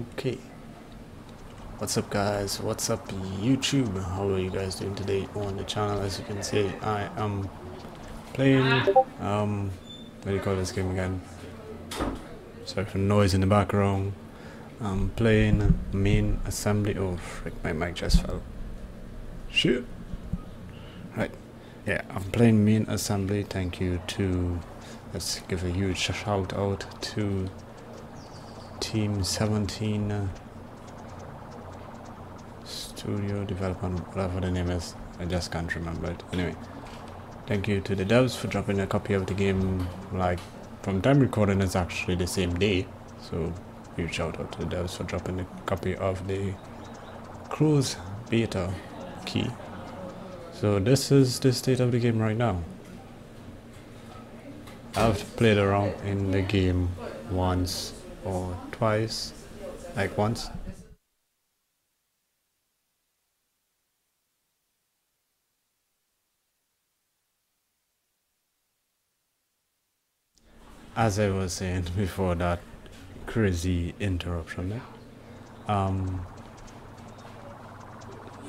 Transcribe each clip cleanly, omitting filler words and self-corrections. Okay, what's up guys, what's up YouTube, how are you guys doing today on the channel? As you can see, I am playing, what do you call this game again? Sorry for noise in the background. I'm playing Main Assembly. Oh frick, my mic just fell. Shoot. Right, yeah, I'm playing Main Assembly. Thank you to, let's give a huge shout out to Team 17 Studio Development, whatever the name is, I just can't remember it. Anyway, thank you to the devs for dropping a copy of the game, like from time recording it's actually the same day, so huge shout out to the devs for dropping a copy of the closed beta key. So this is the state of the game right now. I've played around in the game once or twice, like once. As I was saying before that crazy interruption there.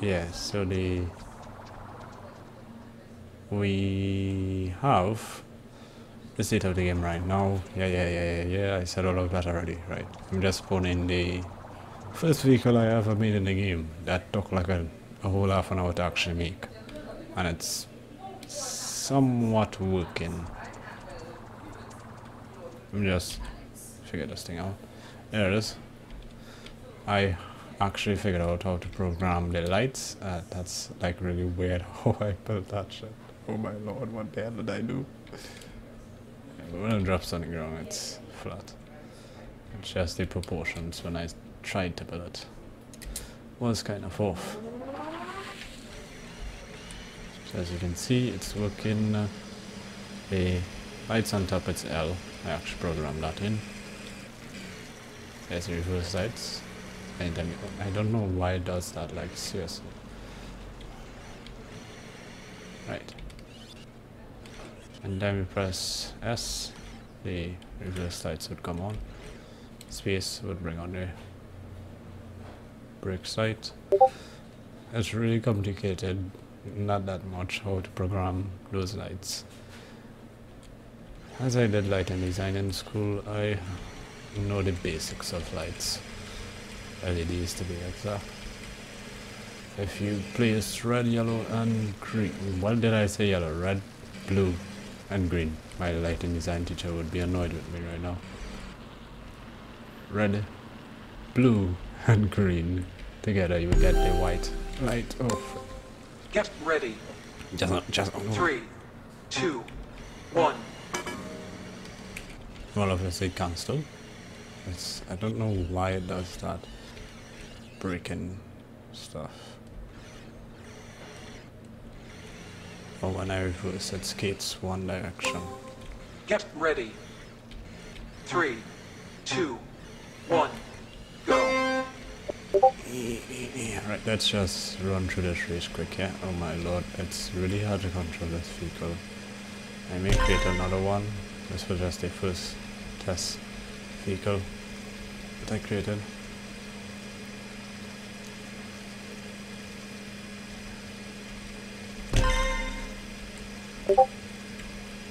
Yeah, so we have the state of the game right now. Yeah, I said all of that already, right? I'm just spawning the first vehicle I ever made in the game. That took like a whole half an hour to actually make. And it's somewhat working. I'm just figure this thing out. There it is. I actually figured out how to program the lights. That's like really weird how I built that shit. Oh my lord, what the hell did I do? When it drops on the ground, it's flat. It's just the proportions when I tried to build it was kind of off. So as you can see, it's working. The lights on top, it's L. I actually programmed that in. There's the reverse lights. And I don't know why it does that, like seriously. Right. And then we press S, the reverse lights would come on. Space would bring on the brake light. It's really complicated, not that much how to program those lights. As I did lighting design in school, I know the basics of lights. LEDs to be exact. If you place red, yellow and green, what did I say yellow? Red, blue and green. My lighting design teacher would be annoyed with me right now. Red, blue, and green. Together you will get the white light. Oh. Get ready. Just oh. 3, 2, 1. Well, obviously cancel. It's, I don't know why it does that. Breaking stuff. Oh, when I reverse, it skates one direction. Get ready. 3, 2, 1, go. Right, let's just run through this race quick, yeah? Oh my lord, it's really hard to control this vehicle. I may create another one. This was just the first test vehicle that I created.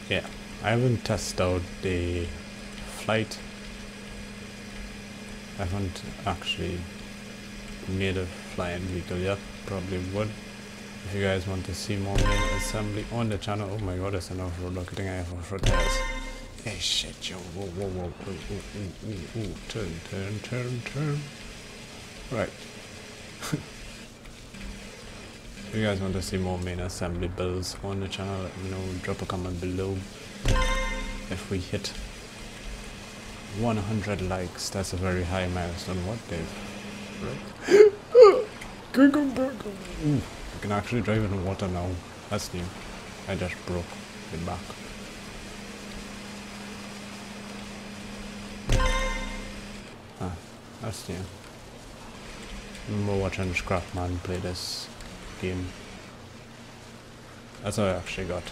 Yeah, I haven't tested out the flight. I haven't actually made a flying vehicle yet, probably would. If you guys want to see more Main Assembly on the channel, oh my god, that's an off-road looking I have off-road tires. Hey shit, yo, whoa, ooh, turn. Right. If you guys want to see more Main Assembly builds on the channel, let me know, drop a comment below. If we hit 100 likes, that's a very high milestone. What, Dave? Right? Ooh, I can actually drive in the water now. That's new. I just broke the back. Ah, that's new. I remember watching Scrapman play this game That's what I actually got.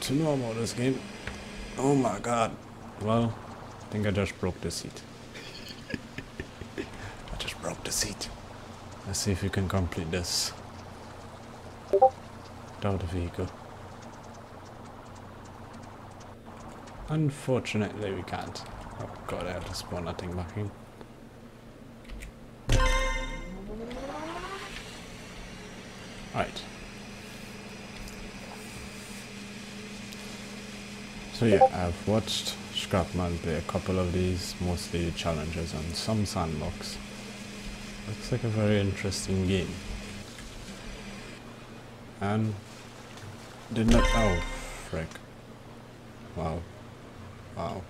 To normal this game. Oh my god. Well, I think I just broke the seat. I just broke the seat. Let's see if we can complete this. Down the vehicle. Unfortunately we can't. Oh god, I have to spawn that thing back in. Right. So yeah, I've watched Scrapman play a couple of these, mostly challenges and some sandbox. Looks like a very interesting game. And did not... oh, frick. Wow. Wow.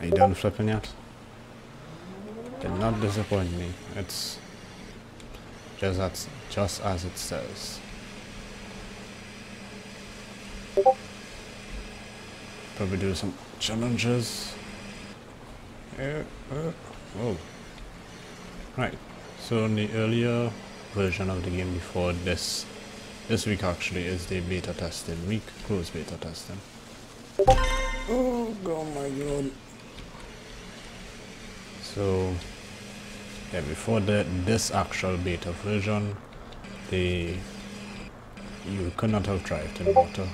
Are you done flipping yet? Did not disappoint me. It's just as it says. Probably do some challenges. Whoa. Right. So in the earlier version of the game before this, this week actually is the beta testing week, closed beta testing. Oh god, my god. So yeah, before this actual beta version, you could not have thrived in water.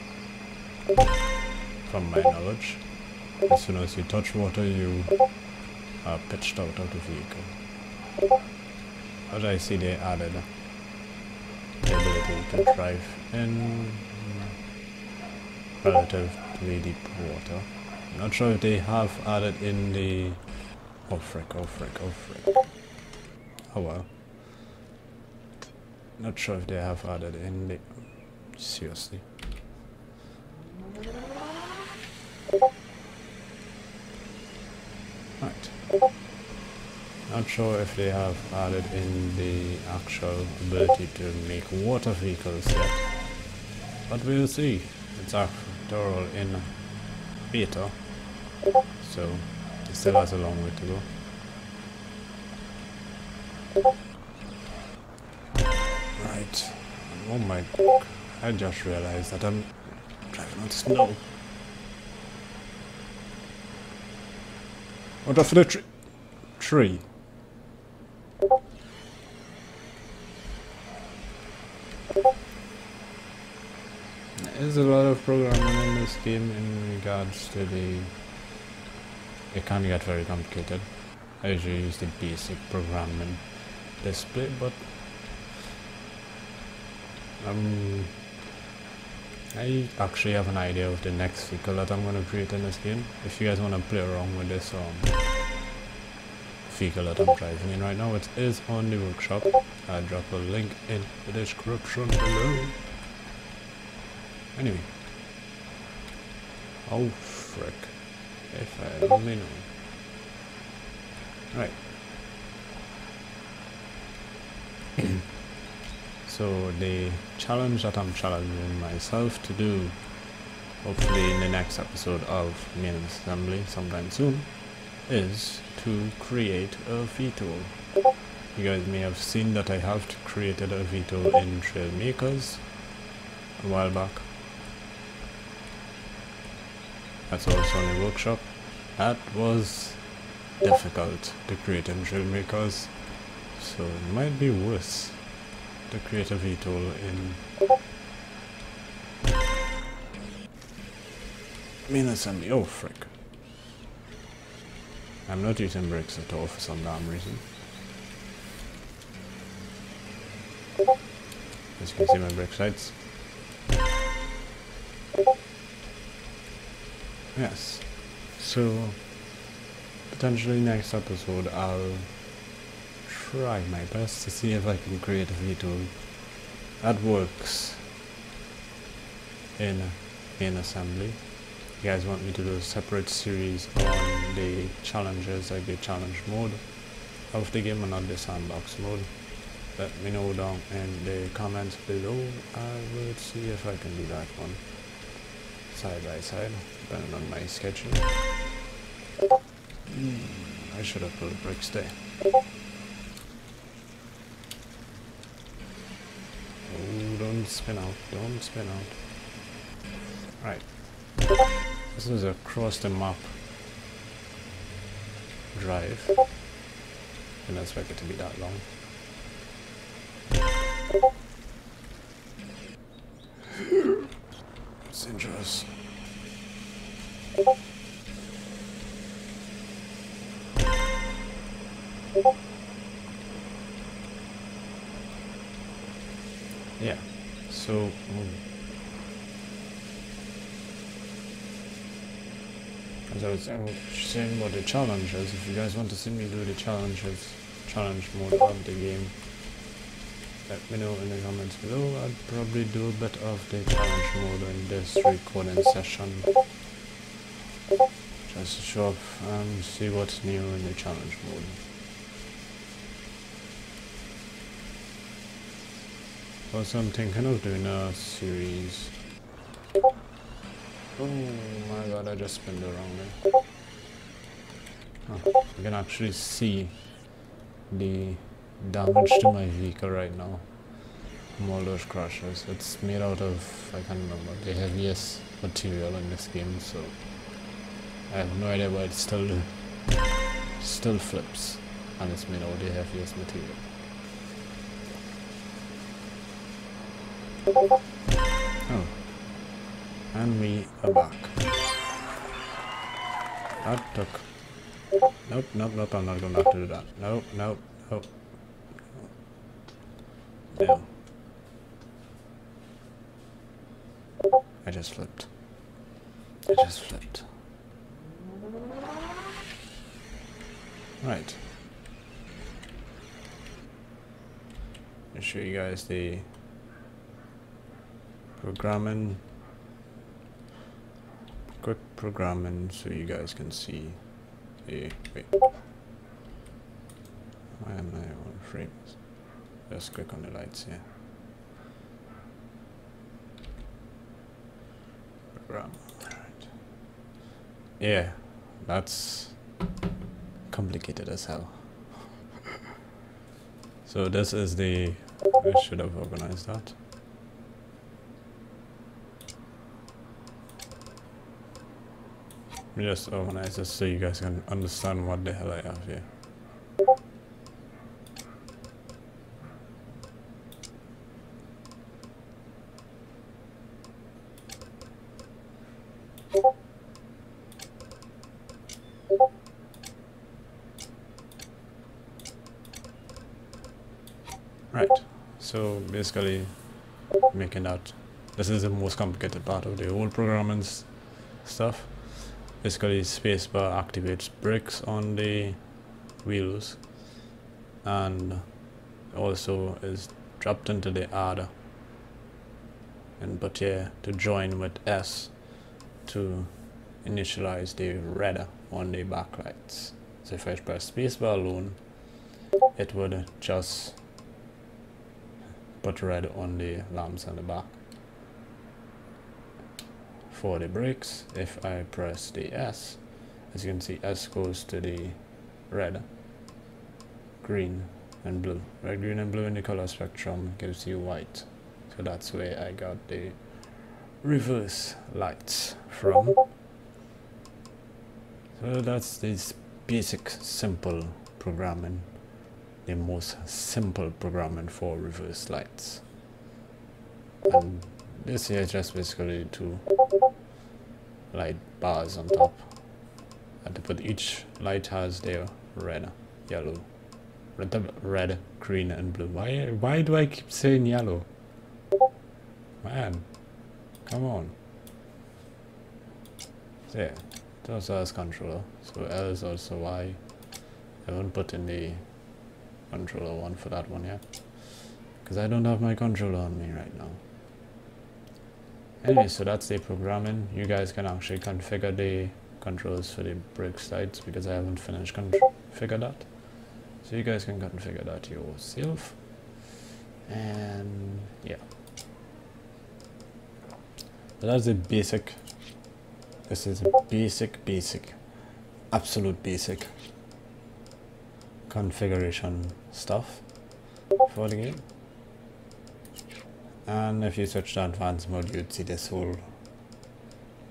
From my knowledge, as soon as you touch water, you are pitched out of the vehicle. But I see they added the ability to thrive in relatively deep water. I'm not sure if they have added in the... oh frick, oh frick, oh frick. Oh well. Not sure if they have added in the... seriously. Right. Not sure if they have added in the actual ability to make water vehicles yet. But we'll see. It's after all in beta. So it still has a long way to go. Right. Oh my god. I just realized that I'm driving on snow. Out of the tree. There is a lot of programming in this game in regards to the... it can get very complicated. I usually use the basic programming display, but I actually have an idea of the next vehicle that I'm going to create in this game. If you guys want to play around with this vehicle that I'm driving in right now, it is on the workshop. I'll drop a link in the description below. Anyway. Oh frick. If I only know. Right. So the challenge that I'm challenging myself to do, hopefully in the next episode of Main Assembly sometime soon, is to create a VTOL. You guys may have seen that I have created a VTOL in Trailmakers a while back. That's also in the workshop. That was difficult to create in Trailmakers, so it might be worse to create a VTOL in Main Assembly. Oh frick. I'm not using bricks at all for some damn reason. As you can see my brick sites. Yes. So potentially next episode I'll try my best to see if I can create a VTOL that works in Main Assembly. You guys want me to do a separate series on the challenges, like the challenge mode of the game and not the sandbox mode? Let me know down in the comments below. I will see if I can do that one side by side, depending on my schedule. I should have put bricks there. Oh, don't Don't spin out. Don't spin out. Right. As soon as I cross the map drive, I didn't expect it to be that long. It's dangerous. Yeah, so as I was saying about the challenges, if you guys want to see me do the challenge mode of the game, let me know in the comments below. I'd probably do a bit of the challenge mode in this recording session, just to show up and see what's new in the challenge mode. Also, I'm thinking of doing a series. Oh my god, I just spun the wrong way. Huh. You can actually see the damage to my vehicle right now from all those crashes. It's made out of, I can't remember, the heaviest material in this game, so I have no idea why it still flips, and it's made out of the heaviest material. Oh, and we are back. That took... Nope, I'm not going back to do that. Nope. Damn. I just flipped. Right. I'll show you guys the quick programming so you guys can see the... Wait, why am I on frames? Just click on the lights here. Program. Alright. Yeah, that's complicated as hell. So this is the... I should have organized that. Let me just organize this so you guys can understand what the hell I have here. Right, so basically making that, this is the most complicated part of the whole programming stuff. Basically, spacebar activates brakes on the wheels, and also is dropped into the R input here to join with S to initialize the radar on the backlights. So if I press spacebar alone, it would just put red on the lamps on the back. For the brakes, if I press the S, as you can see, S goes to the red, green and blue. Red, green and blue in the color spectrum gives you white. So that's where I got the reverse lights from. So that's this basic simple programming, the most simple programming for reverse lights. And this here is just basically two light bars on top, and but each light has their red, yellow, red, green and blue. Why do I keep saying yellow? Man, come on. So yeah, it also has controller, so L is also Y. I won't put in the controller one for that one yet, because I don't have my controller on me right now. Anyway, so that's the programming. You guys can actually configure the controls for the brake lights, because I haven't finished configure that. So you guys can configure that yourself. And yeah. So that's the basic. This is a basic, absolute basic configuration stuff for the game. And if you switch to advanced mode, you'd see this whole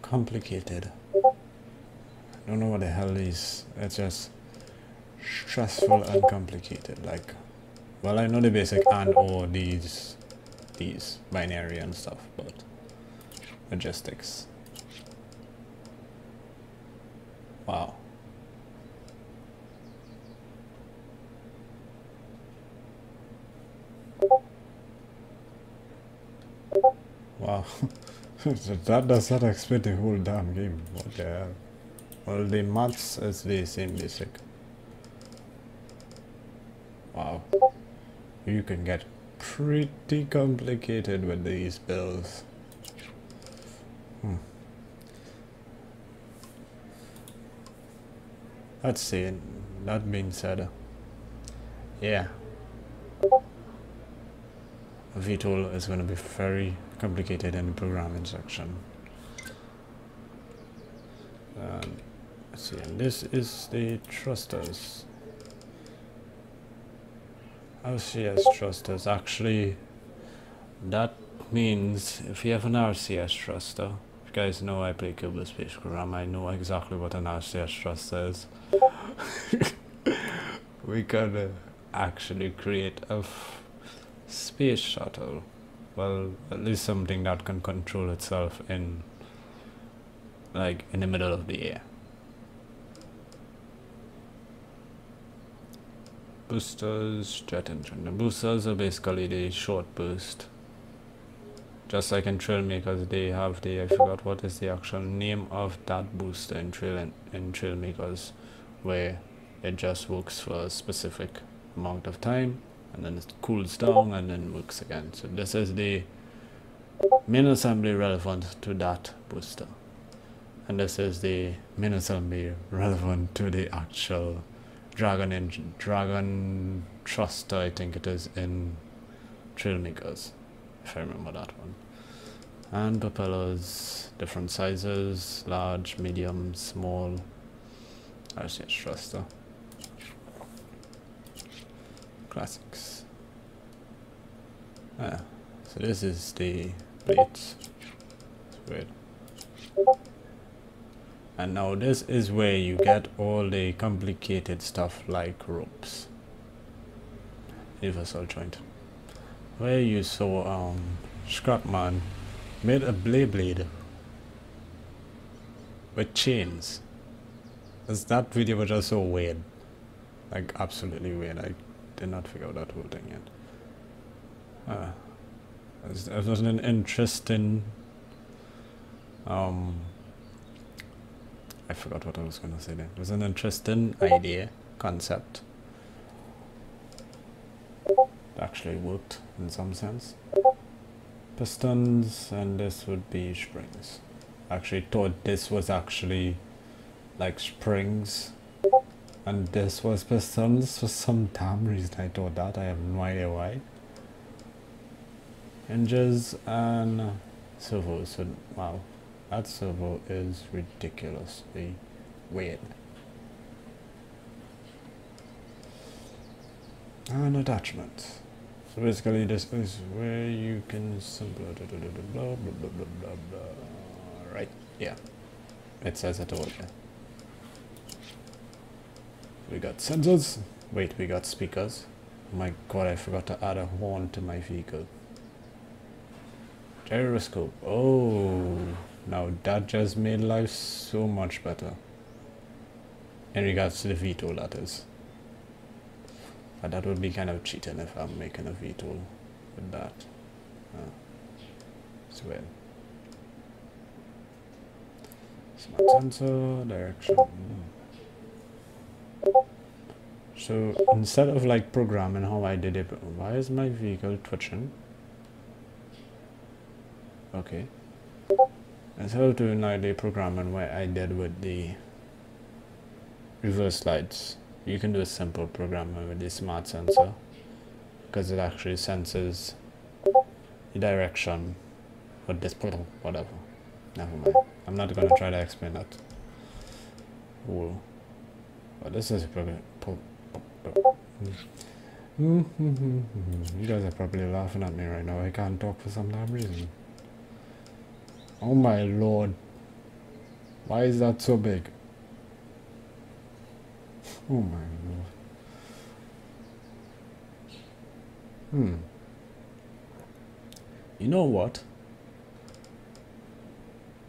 complicated. I don't know what the hell these. It's just stressful and complicated. Like, well, I know the basic and or these binary and stuff, but logistics. Wow. Wow, that does not explain the whole damn game. What the hell? Well, the maths is the same basic. Wow, you can get pretty complicated with these builds. Let's see. That being said, yeah, VTOL is going to be very complicated in the programming section. Let's see, and this is the thrusters. RCS thrusters. Actually, that means if you have an RCS thruster, if you guys know I play Kerbal Space Program, I know exactly what an RCS thruster is. We can actually create a space shuttle. Well, at least something that can control itself in, like, in the middle of the air. Boosters, jet engine. The boosters are basically the short burst. Just like in Trailmakers, they have the, I forgot what is the actual name of that booster in Trailmakers, where it just works for a specific amount of time, and then it cools down and then works again. So this is the main assembly relevant to that booster, and this is the main assembly relevant to the actual dragon engine, dragon thruster, I think it is, in Trailmakers, if I remember that one. And propellers, different sizes, large, medium, small. RCS thruster. Classics. Ah, so this is the plates. It's weird. And now this is where you get all the complicated stuff like ropes. Universal joint. Where you saw Scrapman made a blade with chains. Because that video was just so weird. Like, absolutely weird. I did not figure out that whole thing yet. It was an interesting... I forgot what I was going to say there. It was an interesting idea, concept. It actually worked in some sense. Pistons, and this would be springs. I actually thought this was actually... like springs, and this was pistons for some damn reason. I thought that, I have no idea why. Hinges and servo. So wow, that servo is ridiculously weird. And attachments. So basically, this is where you can blah blah blah blah blah blah blah blah. Right? Yeah, it says it over there. We got sensors. Wait, we got speakers. My god, I forgot to add a horn to my vehicle. Gyroscope. Oh, now that just made life so much better. In regards to the VTOL, that is. But that would be kind of cheating if I'm making a VTOL with that. It's weird. Smart sensor, direction. So instead of like programming how I did it, why is my vehicle twitching? Okay. Instead of doing like the programming where I did with the reverse lights, you can do a simple programming with the smart sensor, because it actually senses the direction or this portal, whatever. Never mind. I'm not gonna try to explain that. Whoa. Well, this is a program. You guys are probably laughing at me right now. I can't talk for some damn reason. Oh my lord. Why is that so big? Oh my lord. You know what?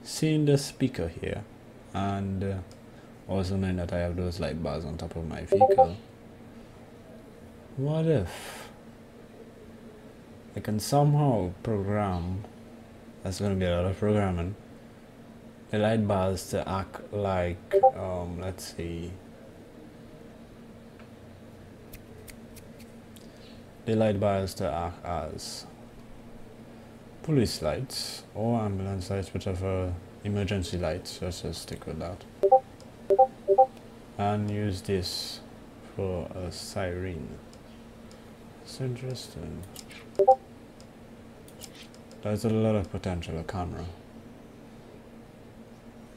Seeing the speaker here, and also knowing that I have those light bars on top of my vehicle, what if I can somehow program — that's going to be a lot of programming — the light bars to act like, let's see, the light bars to act as police lights or ambulance lights, whichever emergency lights. Let's just stick with that. And use this for a siren. It's interesting. There's a lot of potential. A camera.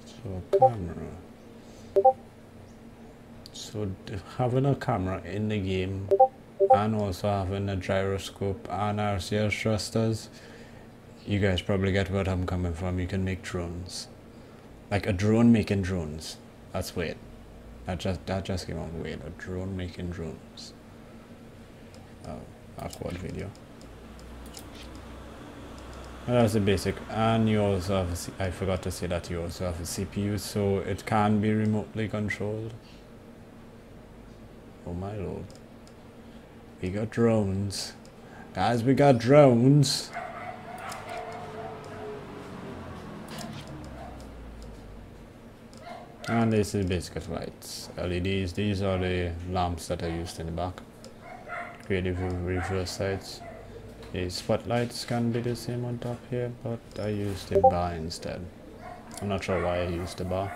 So a camera. So having a camera in the game, and also having a gyroscope and RCS thrusters. You guys probably get where I'm coming from. You can make drones, like a drone making drones. That's weird. That just came out weird. A drone making drones. Oh, awkward video. Well, that's the basic. And you also have a I forgot to say that you also have a CPU, so it can be remotely controlled. Oh my lord. We got drones, guys. We got drones. And this is basically lights, LEDs. These are the lamps that are used in the back. Creative reverse lights. The spotlights can be the same on top here, but I used the bar instead. I'm not sure why I used the bar.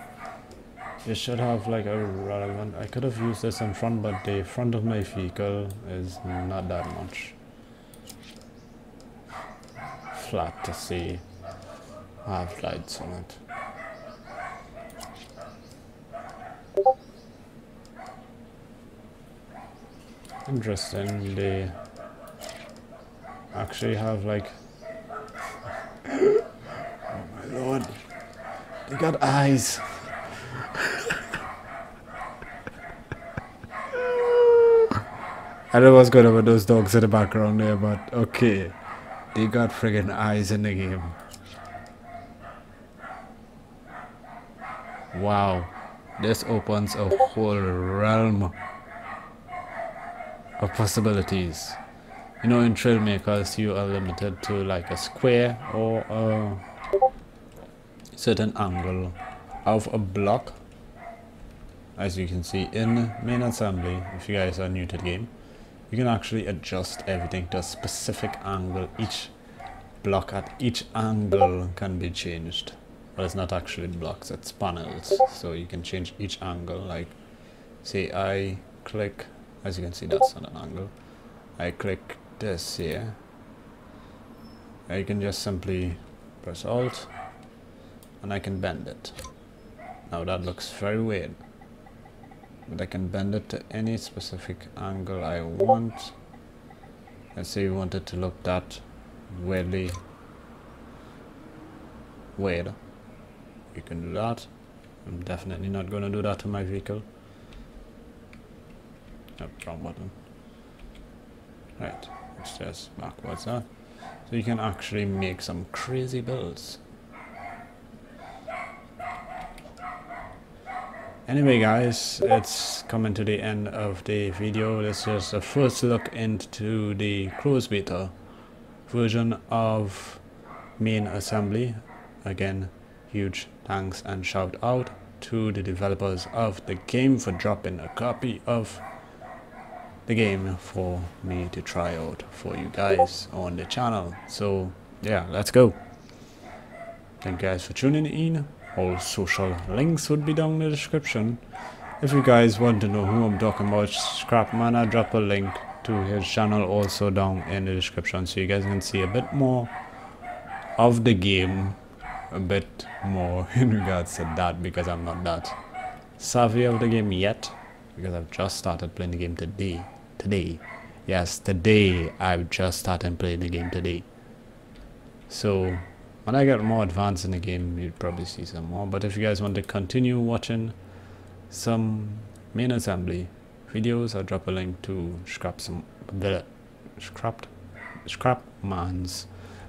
It should have like a relevant — I could have used this in front, but the front of my vehicle is not that much flat to see. I have lights on it. Interesting, they actually have like oh my lord, they got eyes. I don't know what's going on with those dogs in the background there, but okay, they got friggin' eyes in the game. Wow, this opens a whole realm of possibilities. You know, in Trailmakers you are limited to like a square or a certain angle of a block, as you can see in Main Assembly. If you guys are new to the game, you can actually adjust everything to a specific angle. Each block at each angle can be changed. Well, it's not actually blocks, it's panels, so you can change each angle. Like, say I click — as you can see, that's not an angle. I click this here. I can just simply press Alt and I can bend it. Now that looks very weird, but I can bend it to any specific angle I want. Let's say you want it to look that weirdly weird. You can do that. I'm definitely not going to do that to my vehicle. Oh, wrong button. Right, it's just backwards, huh? So you can actually make some crazy builds. Anyway guys, it's coming to the end of the video. This is a first look into the closed beta version of Main Assembly. Again, huge thanks and shout out to the developers of the game for dropping a copy of the game for me to try out for you guys on the channel. So yeah, let's go. Thank you guys for tuning in. All social links would be down in the description. If you guys want to know who I'm talking about, Scrapman, I'll drop a link to his channel also down in the description, so you guys can see a bit more of the game, a bit more in regards to that, because I'm not that savvy of the game yet, because I've just started playing the game today Yes, today I've just started playing the game today. So when I get more advanced in the game, you'd probably see some more. But if you guys want to continue watching some Main Assembly videos, I'll drop a link to Scrapman's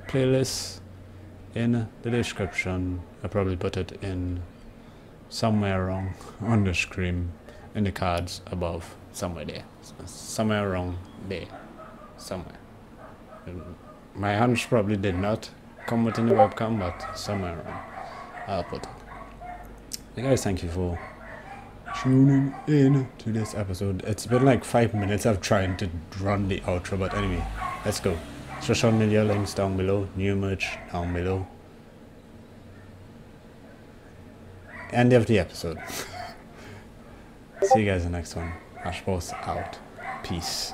playlist in the description. I'll probably put it in somewhere wrong on the screen, in the cards above, somewhere there, somewhere wrong there, somewhere. My hands probably did not come within the webcam, but somewhere around I'll put it. Hey guys, thank you for tuning in to this episode. It's been like 5 minutes of trying to run the outro, but anyway, let's go. Social media links down below, new merch down below. End of the episode. See you guys in the next one. Ashboss out. Peace.